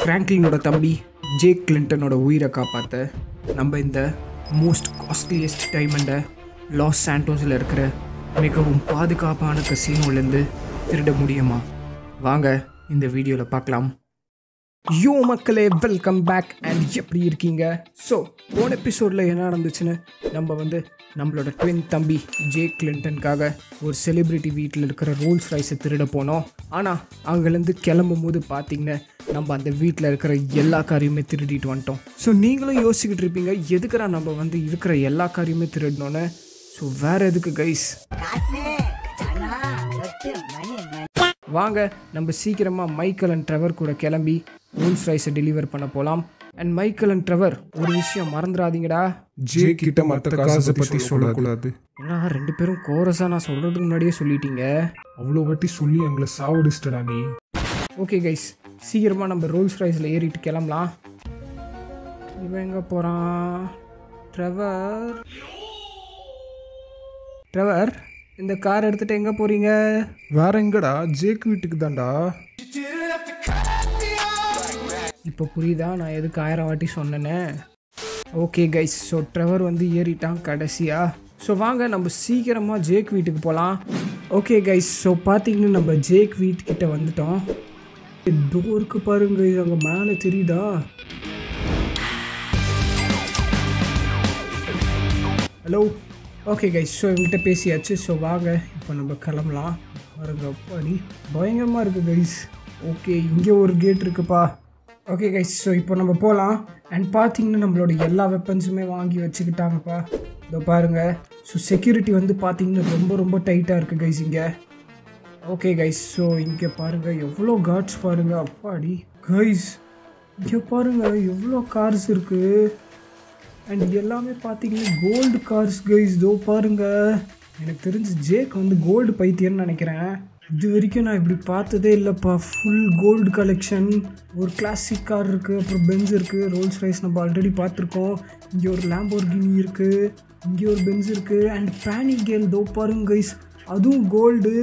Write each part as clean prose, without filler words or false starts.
ஃப்ராங்க்லினோட தம்பி ஜேக் கிளின்டனோட உயிரை காப்பாற்ற நம்ம இந்த மோஸ்ட் காஸ்ட்லியஸ்ட் டைமண்டை லாஸ் சாண்டோஸில் இருக்கிற மிகவும் பாதுகாப்பான கசினோலேருந்து திருட முடியுமா? வாங்க இந்த வீடியோவில் பார்க்கலாம். யோ மக்களே, வெல்கம் பேக். அண்ட் எப்படி இருக்கீங்க? ஸோ போன எபிசோடில் என்ன நடந்துச்சுன்னு நம்ம நம்மளோட ட்வின் தம்பி ஜேக் கிளின்டனுக்காக ஒரு செலிப்ரிட்டி வீட்டில் இருக்கிற ரோல்ஸ் ராய்ஸை திருட போனோம். ஆனால் அங்கேருந்து கிளம்பும் போது பார்த்திங்கன்னா நம்ம அந்த வீட்டில் இருக்கிற எல்லா காரியுமே திருடிட்டு வந்துட்டோம். ஸோ நீங்களும் யோசிக்கிட்டு இருப்பீங்க, எதுக்குறா நம்ம இருக்கிற எல்லா காரியுமே திருடணும்னு. ஸோ வேறு எதுக்கு கைஸ், வாங்க நம்ம சீக்கிரமாக மைக்கேல் அண்ட் ட்ரெவர் கூட கிளம்பி ரோல்ஸ் ராய்ஸை டெலிவர் பண்ண போகலாம். அண்ட் மைக்கேல் அண்ட் ட்ரெவர், ஒரு விஷயம் மறந்துடாதீங்கடா, ஜே கிட்ட மற்ற காசை பற்றி சொல்லக்கூடாது. ஏன்னா ரெண்டு பேரும் கோரஸா நான் சொல்றதுக்கு முன்னாடியே சொல்லிட்டீங்க. அவ்வளோ வாட்டி சொல்லி எங்களை சாவடிச்சிட்டடா நீ. ஓகே கைஸ், சீக்கிரமா நம்ம ரோல்ஸ் ராய்ஸில் ஏறிட்டு கிளம்பலாம். இவன் எங்கே போகிறான்? ட்ரெவர், ட்ரெவர், இந்த கார் எடுத்துட்டு எங்கே போறீங்க? வேற எங்கடா? ஜேக் வீட்டுக்கு தான்டா. இப்போ புரியுதா நான் எதுக்கு 1000 வாட்டி சொன்னேன்னு? ஓகே கைஸ், ஸோ ட்ரெவர் ஏறிட்டான் கடைசியாக. ஸோ வாங்க நம்ம சீக்கிரமாக ஜேக் வீட்டுக்கு போகலாம். ஓகே கைஸ், ஸோ பார்த்தீங்கன்னா நம்ம ஜேக் வீட்டுக்கிட்ட வந்துட்டோம். டோருக்கு பாருங்க, அங்கே மேலே தெரியுதா? ஹலோ. ஓகே கைஸ், ஸோ என்கிட்ட பேசியாச்சு. ஸோ வாங்க இப்போ நம்ம கிளம்பலாம். பாருங்க, அப்பாடி பயங்கரமாக இருக்குது கைஸ். ஓகே, இங்கே ஒரு கேட் இருக்குப்பா. ஓகே கைஸ், ஸோ இப்போ நம்ம போகலாம். அண்ட் பார்த்தீங்கன்னா நம்மளோட எல்லா வெப்பன்ஸுமே வாங்கி வச்சுக்கிட்டாங்கப்பா. இதோ பாருங்கள். ஸோ செக்யூரிட்டி பார்த்தீங்கன்னா ரொம்ப ரொம்ப டைட்டாக இருக்குது கைஸ் இங்கே. ஓகே கைஸ், ஸோ இங்கே பாருங்கள் எவ்வளோ கார்ட்ஸ் பாருங்கள். அப்பாடி கைஸ், இங்கே பாருங்கள் எவ்வளோ கார்ஸ் இருக்குது. அண்ட் எல்லாமே பார்த்தீங்கன்னா கோல்டு கார்ஸ் கைஸ். இதோ பாருங்கள். எனக்கு தெரிஞ்சு ஜேக் கோல்டு பைத்தியம்னு நினைக்கிறேன். இது வரைக்கும் நான் இப்படி பார்த்ததே இல்லைப்பா. Full gold collection. ஒரு கிளாசிக் கார் இருக்குது, அப்புறம் பென்ஸ் இருக்குது, ரோல்ஸ் ராய்ஸ் நம்ம ஆல்ரெடி பார்த்துருக்கோம். இங்கே ஒரு லேம்போர்கினி இருக்குது, இங்கே ஒரு பென்ஸ் இருக்குது. அண்ட் பேனி கேல் தோ பாருங்க கைஸ், அதுவும் கோல்டு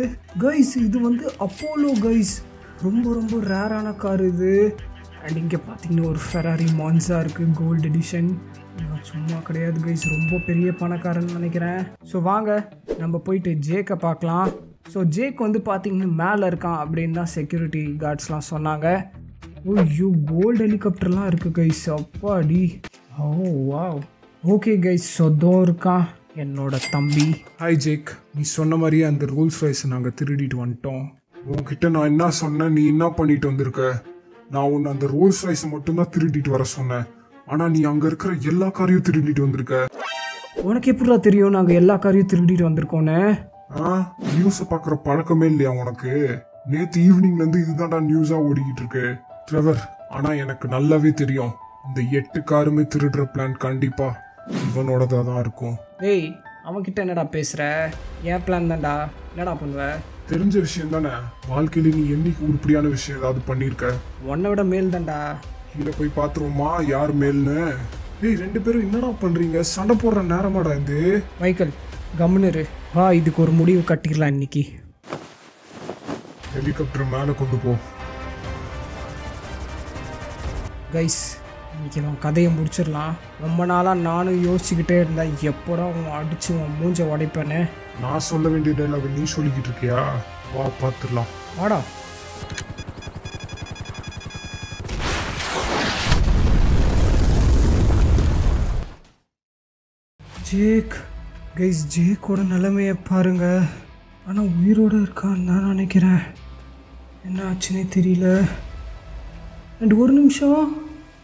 கைஸ். இது அப்போலோ கைஸ், ரொம்ப ரொம்ப ரேரான கார் இது. அண்ட் இங்கே பார்த்தீங்கன்னா ஒரு ஃபெராரி மான்சா இருக்குது, கோல்டு எடிஷன். சும்மா கிடையாது கைஸ், ரொம்ப பெரிய பணக்காரன்னு நினைக்கிறேன். ஸோ வாங்க நம்ம போயிட்டு ஜேக்கை பார்க்கலாம். ஸோ ஜேக் பார்த்தீங்கன்னா மேலே இருக்கான் அப்படின்னு தான் செக்யூரிட்டி கார்ட்ஸ்லாம் சொன்னாங்க. ஓ யூ, கோல்டு ஹெலிகாப்டர்லாம் இருக்குது கைஸ். அப்பாடி, ஓ வா. ஓகே கைஸ், ஸோ தோ இருக்கான் என்னோட தம்பி. ஹாய் ஜேக், நீ சொன்ன மாதிரியே அந்த ரோல்ஸ் ராய்ஸை நாங்கள் திருடிட்டு வந்துட்டோம். உங்ககிட்ட நான் என்ன சொன்னேன், நீ என்ன பண்ணிட்டு வந்திருக்க? நான் உன்னை அந்த ரோல்ஸ் ராய்ஸை மட்டும்தான் திருடிட்டு வர சொன்னேன், ஆனால் நீ அங்கே இருக்கிற எல்லா காரையும் திருடிட்டு வந்திருக்க. உனக்கு எப்படிலாம் தெரியும் நாங்கள் எல்லா காரையும் திருடிட்டு வந்திருக்கோன்னு? நியூஸை பார்க்குற பழக்கமே இல்லையா உனக்கு? நேற்று ஈவினிங்லேருந்து இதுதான்டா நியூஸாக ஓடிக்கிட்டு இருக்கு ட்ரெவர். ஆனால் எனக்கு நல்லாவே தெரியும், இந்த 8 காருமே திருடுற பிளான் கண்டிப்பாக இவனோடதாக தான் இருக்கும். ஏய், அவன்கிட்ட என்னடா பேசுகிற? என் பிளான் தான்டா, என்னடா பண்ணுவேன்? தெரிஞ்ச விஷயம் தானே. வாழ்க்கையில நீ என்னைக்கு உருப்படியான விஷயம் ஏதாவது பண்ணியிருக்க? உன்னை விட மேல் தான்டா. கீழே போய் பார்த்துருவோமா யார் மேல்னு? ஏய், 2 பேரும் என்னடா பண்ணுறீங்க? சண்டை போடுற நேரமாடா இது. மைக்கேல் கம்னரு, வா, இதுக்கு ஒரு முடிவு கட்டிடலாம் இன்னைக்கு. ஹெலிகாப்டர் மேலே கொண்டு போ. கைஸ், இன்னைக்கு நம்ம கதையை முடிச்சிடலாம். ரொம்ப நாளாக நானும் யோசிச்சுக்கிட்டே இருந்தேன், எப்போடா அவன் அடிச்சு அவன் மூஞ்ச உடைப்பேன்னு. நான் சொல்ல வேண்டிய டைலாக் நீ சொல்லிக்கிட்டு இருக்கியா? வா பார்த்துடலாம், வாடா. ஜேக், கைஸ், ஜேக்கோட நிலைமையை பாருங்க. ஆனால் உயிரோடு இருக்கான்னு நான் நினைக்கிறேன். என்ன ஆச்சுன்னே தெரியல. அண்ட் ஒரு நிமிஷம்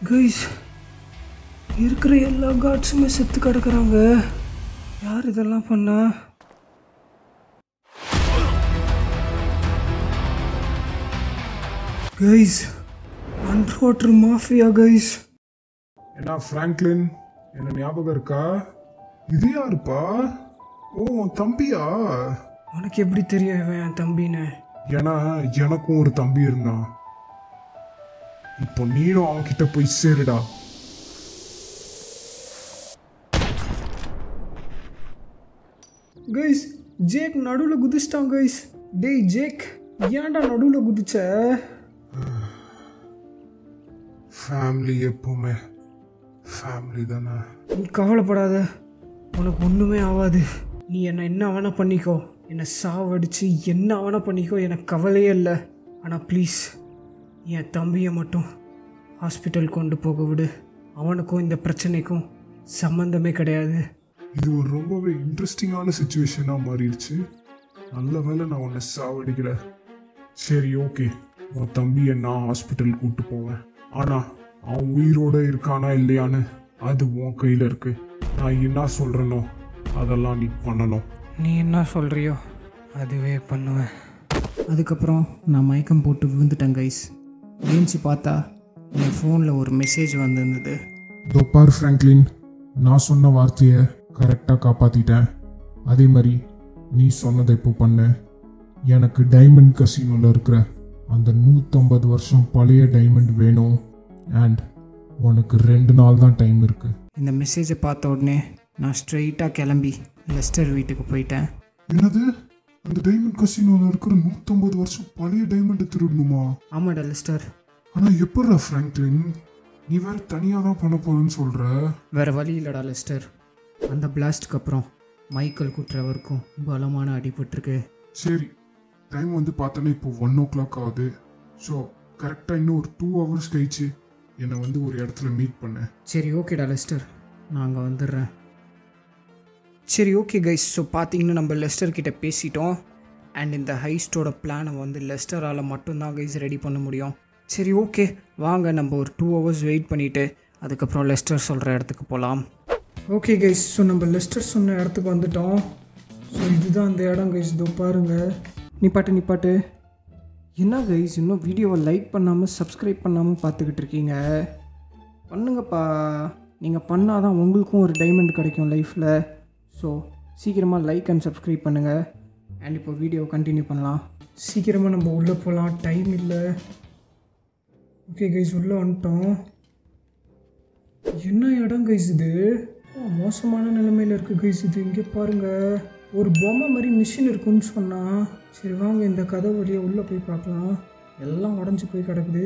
கைஸ், இருக்கிற எல்லா கார்ட்ஸுமே செத்து கிடக்குறாங்க. யார் இதெல்லாம் பண்ணா? Guys, under water mafia guys. என்ன ஃப்ராங்க்லின், என்ன ஞாபகம் இருக்கா? இது யாருப்பா? ஓ, உன் தம்பியா? உனக்கு எப்படி தெரியும் இவன் என் தம்பின்னு? ஏன்னா எனக்கும் ஒரு தம்பி இருந்தான். இப்போ நீனும் அவன்கிட்ட போய் சேருடா. கைஸ், ஜேக் நடுவில் குதிச்சிட்டான் கைஸ். டேய் ஜேக், ஏன்டா நடுவில் குதிச்ச? ஃபேமிலி எப்பவுமே ஃபேமிலி தானே. நீ கவலைப்படாத, உனக்கு ஒன்றுமே ஆகாது. நீ என்னை என்ன வேணால் பண்ணிக்கோ, என்னை சாவடிச்சு என்ன வேணால் பண்ணிக்கோ, எனக்கு கவலையே இல்லை. ஆனால் ப்ளீஸ் என் தம்பியை மட்டும் ஹாஸ்பிட்டல் கொண்டு போக விடு. அவனுக்கும் இந்த பிரச்சனைக்கும் சம்மந்தமே கிடையாது. இது ஒரு ரொம்பவே இன்ட்ரெஸ்டிங்கான சுச்சுவேஷனாக மாறிடுச்சு. நல்ல வேலை நான் உன்னை சாவடிக்கல. சரி, ஓகே, உன் தம்பியை நான் ஹாஸ்பிட்டல் கூப்பிட்டு போவேன். ஆனால் அவன் உயிரோடு இருக்கானா இல்லையான்னு அது உன் கையில் இருக்குது. நான் என்ன சொல்கிறேனோ அதெல்லாம் நீ பண்ணணும். நீ என்ன சொல்கிறியோ அதுவே பண்ணுவேன். அதுக்கப்புறம் நான் மயக்கம் போட்டு விழுந்துட்டேன் கைஸ். ஏஞ்சி பார்த்தா என் ஃபோனில் ஒரு மெசேஜ் வந்திருந்தது. டோப்பார் ஃப்ராங்க்லின், நான் சொன்ன வார்த்தையை கரெக்டாக காப்பாற்றிட்டேன். அதே மாதிரி நீ சொன்னதை இப்போ பண்ணு. எனக்கு டைமண்ட் கசினோவில் இருக்கிற அந்த 150 வருஷம் பழைய டைமண்ட் வேணும். அண்ட் உனக்கு 2 நாள் தான் டைம் இருக்குது. இந்த மெசேஜை பார்த்த உடனே நான் ஸ்ட்ரெயிட்டாக கிளம்பி லெஸ்டர் வீட்டுக்கு போயிட்டேன். என்னது, அந்த டைமண்ட் கசினோவில் இருக்கிற 150 வருஷம் பழைய டைமண்டை திருடணுமா? ஆமாடா லெஸ்டர். ஆனால் எப்படா ஃப்ராங்க்லின், நீ வேறு தனியாக தான் பண்ண போகிறேன்னு சொல்கிற? வேறு வழி இல்லைடா லெஸ்டர். அந்த பிளாஸ்டுக்கு அப்புறம் மைக்கேலுக்கும் ட்ரெவருக்கும் பலமான அடிபட்டுருக்கு. சரி, டைம் வந்து பார்த்தோன்னா இப்போ 1 o'clock ஆகுது. ஸோ கரெக்டாக இன்னும் ஒரு 2 hours கழிச்சு என்னை வந்து ஒரு இடத்துல மீட் பண்ணேன். சரி ஓகேடா லெஸ்டர், நான் அங்கே வந்துடுறேன். சரி ஓகே கைஸ், ஸோ பார்த்தீங்கன்னா நம்ம லெஸ்டர்கிட்ட பேசிட்டோம். அண்ட் இந்த ஹைஸ்டோட பிளானை வந்து லெஸ்டரால் மட்டும்தான் கைஸ் ரெடி பண்ண முடியும். சரி ஓகே, வாங்க நம்ம ஒரு 2 hours வெயிட் பண்ணிவிட்டு அதுக்கப்புறம் லெஸ்டர் சொல்கிற இடத்துக்கு போகலாம். ஓகே கைஸ், ஸோ நம்ம லெஸ்டர் சொன்ன இடத்துக்கு வந்துட்டோம். ஸோ இதுதான் அந்த இடம் கைஸ். இதோ பாருங்கள். நிப்பாட்டு என்ன கைஸ், இன்னும் வீடியோவை லைக் பண்ணாமல் சப்ஸ்கிரைப் பண்ணாமல் பார்த்துக்கிட்டு இருக்கீங்க? பண்ணுங்கப்பா. நீங்கள் பண்ணால் தான் உங்களுக்கும் ஒரு டைமண்ட் கிடைக்கும் லைஃப்பில். ஸோ சீக்கிரமாக லைக் அண்ட் சப்ஸ்கிரைப் பண்ணுங்கள். அண்ட் இப்போ வீடியோவை கண்டினியூ பண்ணலாம். சீக்கிரமாக நம்ம உள்ளே போகலாம், டைம் இல்லை. ஓகே கைஸ், உள்ளே வந்துட்டோம். என்ன இடம் கைஸ் இது? மோசமான நிலைமையில் இருக்குது கைஸ் இது. இங்கே பாருங்கள், ஒரு பொம்மை மாதிரி மிஷின் இருக்குன்னு சொன்னால். சரி வாங்க, இந்த கதை வழியை உள்ளே போய் பார்க்கலாம். எல்லாம் உடஞ்சி போய் கிடக்குது.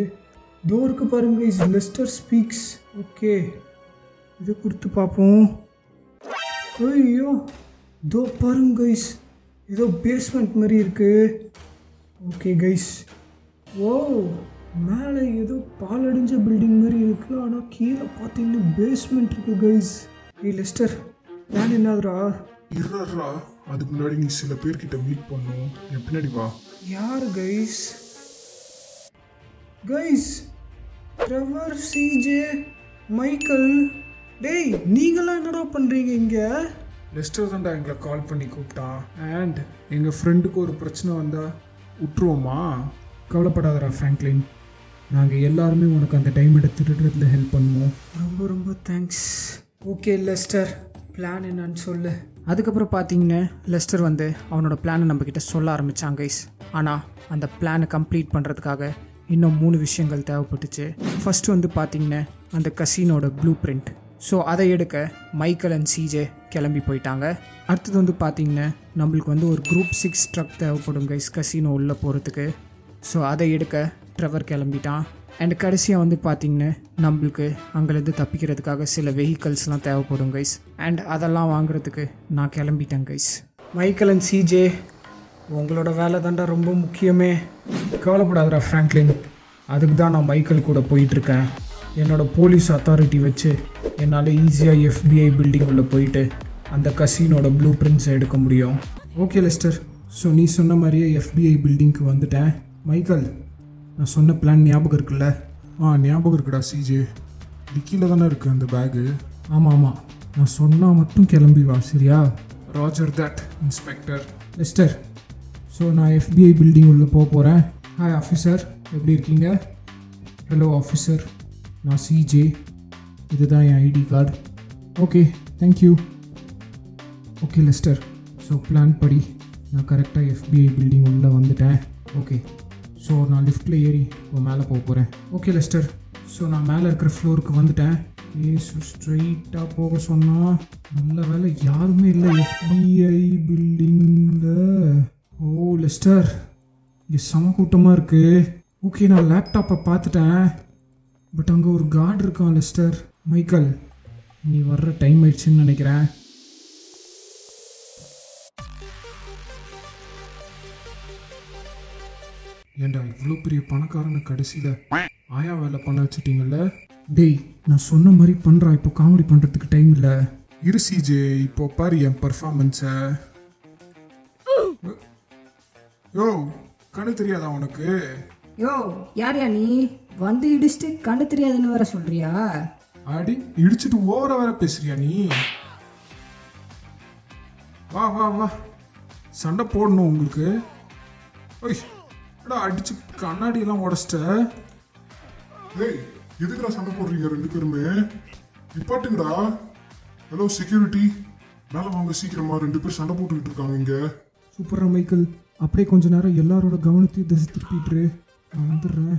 டோருக்கு பாருங்க கைஸ், லெஸ்டர் ஸ்பீக்ஸ். ஓகே, இதை கொடுத்து பார்ப்போம். ஐயோ, தோ பாருங்க கைஸ், ஏதோ பேஸ்மெண்ட் மாதிரி இருக்குது. ஓகே கைஸ், ஓ மேலே ஏதோ பாலடைஞ்ச பில்டிங் மாதிரி இருக்குது. ஆனால் கீழே பார்த்தீங்கன்னா பேஸ்மெண்ட் இருக்குது கைஸ். ஏ லெஸ்டர், நான் என்னதுரா இருறா? அதுக்கு முன்னாடி நீ சில பேர்கிட்ட மீட் பண்ணும். என் பின்னாடி வா. யார் guys? Guys, Trevor, CJ, Michael. டேய், நீங்களாம் என்னடா பண்ணுறீங்க இங்கே? லெஸ்டர் தான்டா எங்களை கால் பண்ணி கூப்பிட்டான். அண்ட் எங்கள் ஃப்ரெண்டுக்கு ஒரு பிரச்சனை வந்தால் விட்டுருவோமா? கவலைப்படாதரா ஃப்ராங்க்லின், நாங்கள் எல்லாருமே உனக்கு அந்த டைமண்டை திருடுறதுல ஹெல்ப் பண்ணுவோம். ரொம்ப ரொம்ப தேங்க்ஸ். ஓகே லெஸ்டர், பிளான் என்னன்னு சொல்லு. அதுக்கப்புறம் பார்த்தீங்கன்னா லெஸ்டர் வந்து அவனோட பிளானை நம்மக்கிட்ட சொல்ல ஆரம்பித்தான் கைஸ். ஆனால் அந்த பிளானை கம்ப்ளீட் பண்ணுறதுக்காக இன்னும் 3 விஷயங்கள் தேவைப்பட்டுச்சு. ஃபஸ்ட்டு வந்து பார்த்தீங்கன்னா அந்த கசினோட ப்ளூ பிரிண்ட். ஸோ அதை எடுக்க மைக்கேல் அண்ட் சிஜே கிளம்பி போயிட்டாங்க. அடுத்தது வந்து பார்த்தீங்கன்னா நம்மளுக்கு வந்து ஒரு Group 6 ட்ரக் தேவைப்படும் கைஸ் கசினோ உள்ளே போகிறதுக்கு. ஸோ அதை எடுக்க ட்ரெவர் கிளம்பிட்டான். அண்ட் கடைசியாக வந்து பார்த்திங்கன்னா நம்மளுக்கு அங்கேருந்து தப்பிக்கிறதுக்காக சில வெஹிக்கல்ஸ்லாம் தேவைப்படும் கைஸ். அண்ட் அதெல்லாம் வாங்குறதுக்கு நான் கிளம்பிட்டேன் கைஸ். மைக்கேல் அண்ட் சிஜே, உங்களோட வேலை தாண்டா ரொம்ப முக்கியமே. கவலைப்படாதரா ஃப்ராங்க்லின், அதுக்கு தான் நான் மைக்கேல் கூட போயிட்டுருக்கேன். என்னோடய போலீஸ் அத்தாரிட்டி வச்சு என்னால் ஈஸியாக FBI பில்டிங் உள்ளே போயிட்டு அந்த கசினோட ப்ளூ பிரிண்ட்ஸை எடுக்க முடியும். ஓகே லெஸ்டர், ஸோ நீ சொன்ன மாதிரியே FBI பில்டிங்க்கு வந்துட்டேன். மைக்கேல், நான் சொன்ன பிளான் ஞாபகம் இருக்குல்ல? ஞாபகம் இருக்குடா சிஜே. டிக்கியில் தானே இருக்குது அந்த பேகு? ஆமாம், நான் சொன்னால் மட்டும் கிளம்பி வா, சரியா? ராஜர் தட் இன்ஸ்பெக்டர். லெஸ்டர், ஸோ நான் FBI பில்டிங் உள்ளே போக போகிறேன். ஹாய் ஆஃபீஸர், எப்படி இருக்கீங்க? ஹலோ ஆஃபீஸர், நான் சிஜே. இதுதான் என் ID card. Okay, thank you. Okay Lester, so plan படி நான் கரெக்டாக FBI பில்டிங் உள்ளே வந்துட்டேன். ஓகே, ஸோ நான் லிஃப்ட்டில் ஏறி இப்போ மேலே போக போகிறேன். ஓகே லெஸ்டர், ஸோ நான் மேலே இருக்கிற ஃப்ளோருக்கு வந்துட்டேன். ஸோ ஸ்ட்ரைட்டாக போக சொன்னால் நல்ல வேலை யாருமே இல்லை FBI பில்டிங்கில். ஓ லெஸ்டர், இது செம கூட்டமாக இருக்குது. ஓகே, நான் லேப்டாப்பை பார்த்துட்டேன். பட் அங்கே ஒரு கார்டு இருக்கான் லெஸ்டர். மைக்கேல், நீ வர்ற டைம் ஆயிடுச்சுன்னு நினைக்கிறேன். ஏண்டா இவ்வளோ பெரிய பணக்காரனு கடைசியில் ஆயா வேலை பண்ண வச்சுட்டீங்கல்ல? டேய், நான் சொன்ன மாதிரி பண்ணுறா, இப்போ காமெடி பண்ணுறதுக்கு டைம் இல்லை. இரு சிஜே, இப்போ பாரு என் பர்ஃபார்மன்ஸை. யோ, கண்ணு தெரியாதா உனக்கு? யோ, யார் யா நீ? வந்து இடிச்சுட்டு கண்ணு தெரியாதுன்னு வேற சொல்றியா? அடி இடிச்சுட்டு ஓவரா வேற பேசுறியா நீ? வா வா வா, சண்டை போடணும் உங்களுக்கு. ஓய், அடிச்சு கண்ணாடி எல்லாம் உடச்சிட்ட. ஏய், எதுக்குடா சண்டை போடுறீங்க ரெண்டு பேருமே? நிப்பாட்டுங்கடா. ஹலோ செக்யூரிட்டி, மேல வாங்க சீக்கிரமா, ரெண்டு பேர் சண்டை போட்டுக்கிட்டு இருக்காங்க இங்க. சூப்பரா மைக்கேல், அப்படியே கொஞ்ச நேரம் எல்லாரோட கவனத்தையும் திசை திருப்பிட்டு நான் வந்துடுறேன்.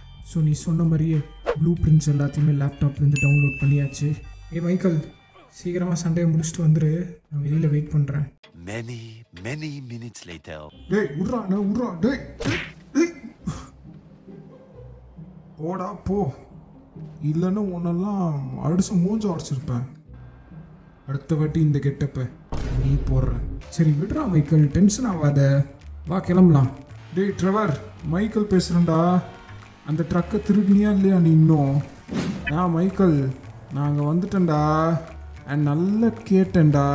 ஸோ நீ சொன்ன மாதிரியே ப்ளூ பிரிண்ட்ஸ் எல்லாத்தையுமே லேப்டாப்லேருந்து டவுன்லோட் பண்ணியாச்சு. ஏ மைக்கேல், சீக்கிரமாக சண்டையை முடிச்சுட்டு வந்துரு, நான் வெளியில் வெயிட் பண்ணுறேன். டேய் உட்றானே உட்றா. டேய் போடா போ, இல்லைன்னு ஒன்னெல்லாம் அடிச்சு மூஞ்ச அடிச்சிருப்பேன். அடுத்த வாட்டி இந்த கெட்டப்ப நீ போடுற. சரி விட்றா மைக்கேல், டென்ஷன் ஆகாத, வா கிளம்பலாம். டேய் ட்ரெவர், மைக்கேல் பேசுகிறேன்டா. அந்த ட்ரக்கை திருடுனியா இல்லையா நீ இன்னும்? நான் மைக்கேல், நாங்கள் வந்துட்டேன்டா. நல்லா கேட்டேன்டா,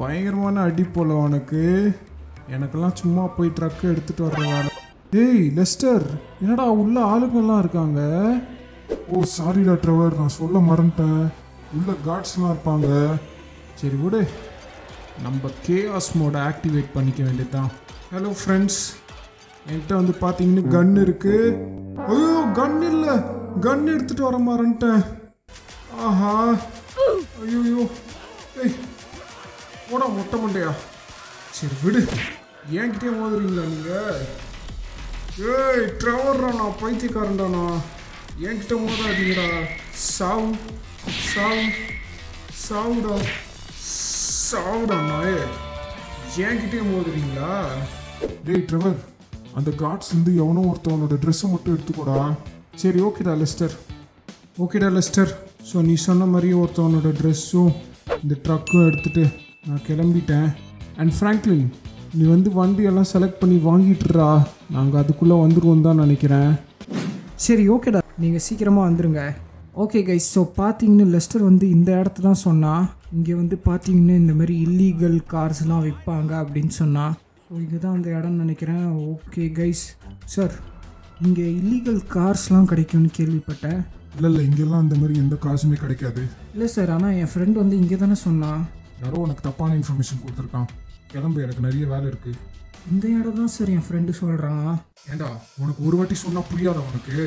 பயங்கரமான அடி போல உனக்கு. எனக்கெல்லாம் சும்மா போய் ட்ரக்கை எடுத்துகிட்டு வர்றதால. டேய் லெஸ்டர், என்னடா உள்ளே ஆளுங்கள்லாம் இருக்காங்க? ஓ சாரிடா ட்ரெவர், நான் சொல்ல மறந்துட்டேன், உள்ளே கார்ட்ஸ்லாம் இருப்பாங்க. சரி விடு, நம்ம கேஆஸ் மோட ஆக்டிவேட் பண்ணிக்க வேண்டியது தான். ஹலோ ஃப்ரெண்ட்ஸ், என்கிட்ட வந்து பார்த்தீங்கன்னா கன் இருக்குது. ஐயோ கன் இல்லை, கன் எடுத்துகிட்டு வர மறந்துட்டேன். ஆஹா, ஐயோயோ. ஏய் போடா மொட்டை மண்டையா. சரி விடு, என்கிட்டே மோதுறீங்களா நீங்கள்? ஏய் ட்ரெவர்ரா, நான் பைத்தியக்காரன்டாண்ணா, என்கிட்ட மோதாதீங்கடா. சாவு சாவு சாவுடா சாவுடாண்ணா, என்கிட்டே மோதுறீங்களா? டேய் ட்ரெவர், அந்த கார்ட்ஸ்லேருந்து எவனோ ஒருத்தவனோட ட்ரெஸ்ஸை மட்டும் எடுத்துக்கோடா. சரி ஓகேடா லெஸ்டர், ஓகேடா லெஸ்டர். ஸோ நீ சொன்ன மாதிரி ஒருத்தவனோட ட்ரெஸ்ஸும் இந்த ட்ரக்கும் எடுத்துகிட்டு நான் கிளம்பிட்டேன். அண்ட் ஃப்ராங்க்லின், நீ வந்து வண்டியெல்லாம் செலக்ட் பண்ணி வாங்கிட்டுறா, நாங்கள் அதுக்குள்ளே வந்துடுவோம் தான் நினைக்கிறேன். சரி ஓகேடா, நீங்கள் சீக்கிரமாக வந்துடுங்க. ஓகே கைஸ், ஸோ பார்த்தீங்கன்னா லெஸ்டர் வந்து இந்த இடத்துல தான் சொன்னான், இங்கே வந்து பார்த்தீங்கன்னா இந்தமாதிரி இல்லீகல் கார்ஸ்லாம் விற்பாங்க அப்படின்னு சொன்னான். ஸோ இங்கே தான் அந்த இடம்னு நினைக்கிறேன். ஓகே கைஸ், சார் இங்கே இல்லீகல் கார்ஸ்லாம் கிடைக்கும்னு கேள்விப்பட்டேன். இல்லை இல்லை, இங்கெல்லாம் அந்த மாதிரி எந்த காசுமே கிடைக்காது. இல்லை சார், ஆனால் என் ஃப்ரெண்ட் வந்து இங்கே தானே சொன்னான். யாரோ உனக்கு தப்பான இன்ஃபர்மேஷன் கொடுத்துருக்கான், கிளம்பு, எனக்கு நிறைய வேலை இருக்குது. இந்த இடம் தான் சார் என் ஃப்ரெண்டு சொல்கிறான். ஏண்டா உனக்கு ஒரு வாட்டி சொன்னால் புரியாத உனக்கு?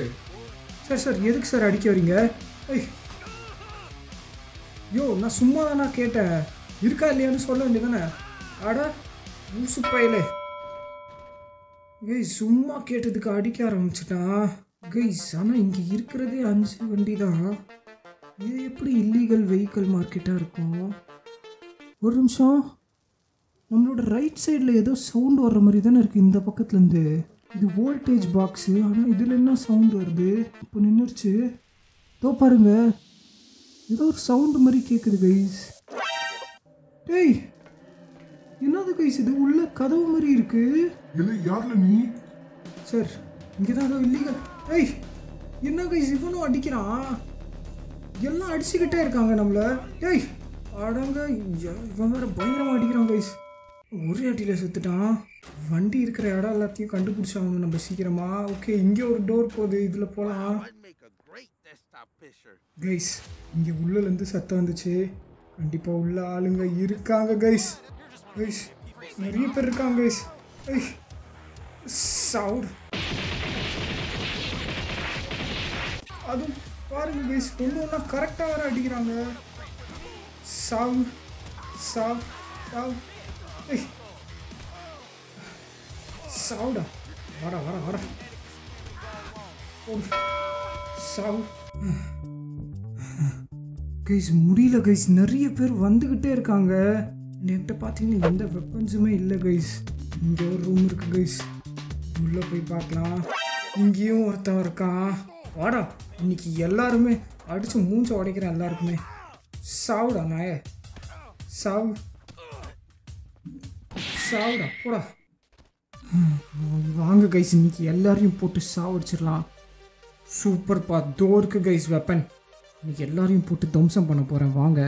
சார் சார், எதுக்கு சார் அடிக்க வரீங்க? ஐயோ நான் சும்மா தானே கேட்டேன், இருக்கா இல்லையான்னு சொல்ல வேண்டியதானே. ஆடா ஊசு பையலே, ஏய் சும்மா கேட்டதுக்கு அடிக்க ஆரம்பிச்சிட்டான். கைஸ், ஆனால் இங்கே இருக்கிறதே 5 வண்டி தான், இது எப்படி இல்லீகல் வெஹிக்கிள் மார்க்கெட்டாக இருக்கும்? ஒரு நிமிஷம், நம்மளோட ரைட் சைடில் ஏதோ சவுண்டு வர்ற மாதிரி தானே இருக்குது இந்த பக்கத்துலேருந்து. இது வோல்டேஜ் பாக்ஸு, ஆனால் இதில் என்ன சவுண்டு வருது? இப்போ நின்றுச்சு, தோ பாருங்க, ஏதோ ஒரு சவுண்டு மாதிரி கேட்குது கைஸ். டேய் என்னது கைஸ் இது? உள்ள கதவு மாதிரி இருக்குது. இல்லை யாரில் நீ? சார் இங்கே தான் ஏதோ இல்லீகல். ஏய் என்ன கைஸ் இவனும் அடிக்கிறான், எல்லாம் அடிச்சுக்கிட்டே இருக்காங்க நம்மள. ஏய் ஆடங்க, இவன் வேறு பயங்கரமாக அடிக்கிறான் கைஸ். ஒரே அட்டியில் சுற்றுட்டான். வண்டி இருக்கிற இடம் எல்லாத்தையும் கண்டுபிடிச்சாங்க நம்ம சீக்கிரமா. ஓகே, இங்கே ஒரு டோர் போகுது, இதில் போகலாம். கைஸ் இங்கே உள்ளேருந்து சத்தம் வந்துச்சு, கண்டிப்பாக உள்ள ஆளுங்க இருக்காங்க கைஸ். கைஸ் நிறைய பேர் இருக்காங்க கைஸ். ஏய் சவுண்ட், அதுவும் பாருங்க guys கொண்டு ஒண்ணா கரெக்ட்டா வர அடிக்குறாங்க சாவ் சாவ் சாவ் சாவ்டா வர வர வர சாவ் guys முடியல guys நிறைய பேர் வந்துகிட்டே இருக்காங்க நேட்ட பாத்தீங்கன்னா இந்த வெப்பன்ஸுமே இல்ல guys இங்க ஒரு ரூம் இருக்கு guys உள்ள போய் பார்க்கலாம் இங்கேயும் ஒருத்தன் இருக்கான் வாடா இன்னைக்கு எல்லாரும் அடிச்சு மூஞ்ச உடைக்கிறேன் எல்லாருக்குமே சாவுடா நாயே சாவு சாவுடா போடா வாங்க guys இன்னைக்கு எல்லாரையும் போட்டு சாவடிச்சிடலாம் சூப்பர் பா டோருக்கு guys வெப்பன் இன்னைக்கு எல்லாரையும் போட்டு தம்சம் பண்ண போறேன் வாங்க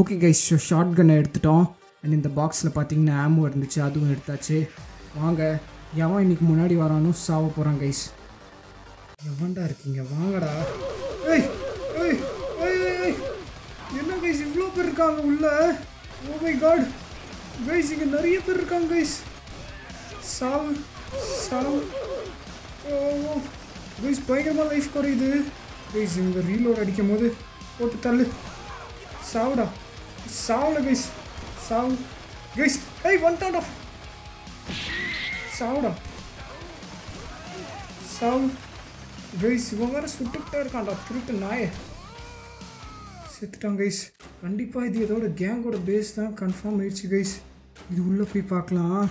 ஓகே guys ஷார்ட் கன் எடுத்துட்டோம் அண்ட் இந்த பாக்ஸ்ல பாத்தீங்கன்னா ஆமோ இருந்துச்சு அதுவும் எடுத்தாச்சு வாங்க யாவன் இன்னைக்கு முன்னாடி வரானோ சாவ போறான் guys எவன்டா இருக்கீங்க வாங்கடா ஏய் ஏய் ஏய் என்ன guys இவ்ளோ பேர் இருக்காங்க உள்ள ஓ மை காட் guys இங்க நிறைய பேர் இருக்காங்க guys சாவ் சாவ் ஓ guys பயங்கரமா லைஃப் குறையுது guys இந்த ரீலோட் அடிக்கும்போது போட்டு தள்ளு சாவுடா சாவுல guys சாவ் guys ஏய் வந்துடா சாவுடா சாவு கைஸ் இவன் வேறு சுட்டுக்கிட்டே இருக்கான்டா திருட்டு நாயே செத்துட்டான் கைஸ் கண்டிப்பாக இது ஏதோட கேங்கோட பேஸ் தான் கன்ஃபார்ம் ஆயிடுச்சு கைஸ் இது உள்ளே போய் பார்க்கலாம்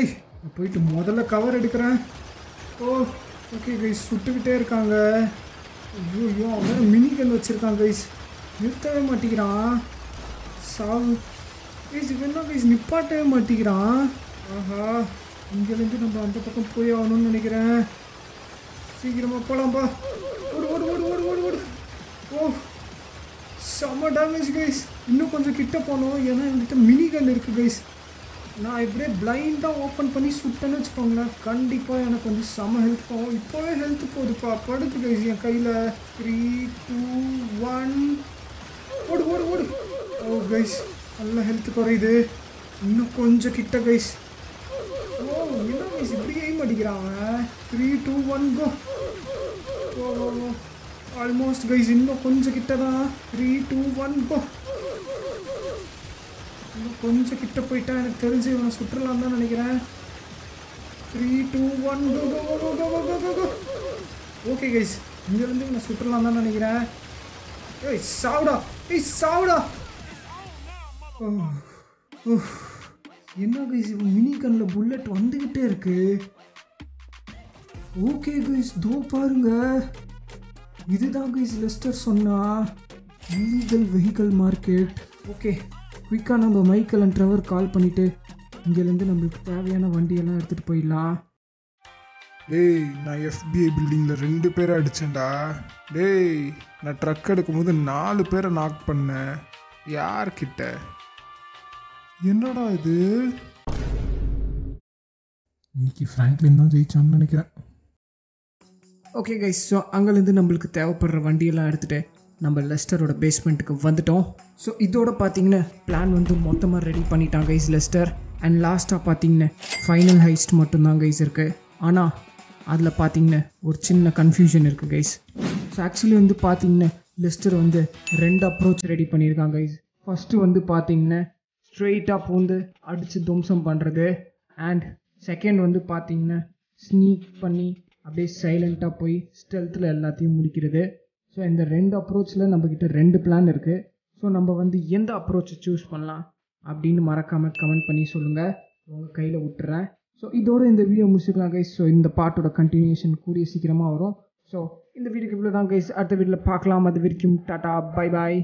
ஏய் நான் போயிட்டு முதல்ல கவர் எடுக்கிறேன் ஓ ஓகே கைஸ் சுட்டுக்கிட்டே இருக்காங்க ஐயோ ஐயோ அவன் வேறு மினி கன் வச்சுருக்கான் கைஸ் நிறுத்தவே மாட்டேங்கிறான் சாவு கைஸ் இவன் என்ன கைஸ் நிப்பாட்டவே மாட்டேங்கிறான் ஆஹா இங்கேருந்து நம்ம அந்த பக்கம் போய் ஆகணும்னு நினைக்கிறேன் சீக்கிரமாக போகலாம்பா ஓடு ஓடு ஓடு ஓடு ஓடு ஓடு ஓ செம்ம டேமேஜ் கைஸ் இன்னும் கொஞ்சம் கிட்ட போனோம் ஏன்னா என்கிட்ட மினி கன் இருக்குது கைஸ் நான் இப்படியே பிளைண்டாக ஓப்பன் பண்ணி சுட்டேன்னு வச்சுக்கோங்களேன் கண்டிப்பாக எனக்கு வந்து செம்ம ஹெல்த் போகும் இப்போவே ஹெல்த் போகுதுப்பா படுத்து கைஸ் என் கையில் 3 2 1 ஓடு ஓடு ஓடு ஓ கைஸ் நல்லா ஹெல்த் குறையுது இன்னும் கொஞ்சம் கிட்ட கைஸ் ஓ என்ன கைஸ் இப்படி எய்ம் அடிக்கிறான் 3 2 1 கோ ஓ ஆல்மோஸ்ட் கைஸ் இன்னும் கொஞ்சம் கிட்ட தான் 3 2 1 கோ இன்னும் கொஞ்சம் கிட்ட போயிட்டா எனக்கு தெரிஞ்சு இவனை சுற்றலாம் தான் நினைக்கிறேன் 3 2 1 கோ ஓகே கைஸ் இங்கேருந்து இவனை சுற்றலாம் தான் நினைக்கிறேன் ஏய் சாவுடா ஏய் சாவுடா ஓ ஓ என்ன கைஸ் இப்போ மினி கனில் புல்லட் வந்துக்கிட்டே இருக்கு ஓகே கைஸ் தோ பாருங்க இதுதான் கைஸ் லெஸ்டர் சொன்னா இல்லீகல் வெஹிக்கல் மார்க்கெட் ஓகே குயிக்காக நம்ம மைக்கேல் அண்ட் ட்ரெவர் கால் பண்ணிவிட்டு இங்கேருந்து நம்மளுக்கு தேவையான வண்டியெல்லாம் எடுத்துகிட்டு போயிடலாம் டேய் நான் எஃபிஐ பில்டிங்கில் 2 பேரை அடித்தேன்டா டேய் நான் ட்ரக் எடுக்கும்போது 4 பேரை நாக் பண்ணேன் யார்கிட்ட என்னடா இது இன்னைக்கு ஃப்ராங்க்லின் தான் ஜெயிச்சான்னு நினைக்கிறேன் ஓகே கைஸ் ஸோ அங்கேருந்து நம்மளுக்கு தேவைப்படுற வண்டியெல்லாம் எடுத்துகிட்டு நம்ம லெஸ்டரோட பேஸ்மெண்ட்டுக்கு வந்துட்டோம் ஸோ இதோட பார்த்தீங்கன்னா பிளான் வந்து மொத்தமாக ரெடி பண்ணிட்டான் கைஸ் லெஸ்டர் அண்ட் லாஸ்ட்டாக பார்த்தீங்கன்னா ஃபைனல் ஹைஸ்ட் மட்டும்தான் கைஸ் இருக்குது ஆனால் அதில் பார்த்தீங்கன்னா ஒரு சின்ன கன்ஃபியூஷன் இருக்குது கைஸ் ஸோ ஆக்சுவலி வந்து பார்த்தீங்கன்னா லெஸ்டர் வந்து 2 அப்ரோச் ரெடி பண்ணியிருக்காங்க கைஸ் ஃபஸ்ட்டு வந்து பார்த்தீங்கன்னா ஸ்ட்ரெயிட்டாக பூந்து அடித்து தும்சம் பண்ணுறது அண்ட் செகண்ட் வந்து பார்த்தீங்கன்னா ஸ்னீக் பண்ணி அப்படியே சைலண்ட்டாக போய் ஸ்டெல்த்தில் எல்லாத்தையும் முடிக்கிறது ஸோ இந்த 2 அப்ரோச்சில் நம்மக்கிட்ட 2 பிளான் இருக்குது ஸோ நம்ம வந்து எந்த அப்ரோச்சை சூஸ் பண்ணலாம் அப்படின்னு மறக்காமல் கமெண்ட் பண்ணி சொல்லுங்கள் உங்கள் கையில் விட்டுறேன் ஸோ இதோட இந்த வீடியோ முடிச்சுக்கலாம் கைஸ் ஸோ இந்த பாட்டோட கண்டினியூஷன் கூடிய சீக்கிரமாக வரும் ஸோ இந்த வீடியோக்கு இவ்வளோ தான் கைஸ் அடுத்த வீடியோவில் பார்க்கலாம் அது வரைக்கும் டாட்டா பை பாய்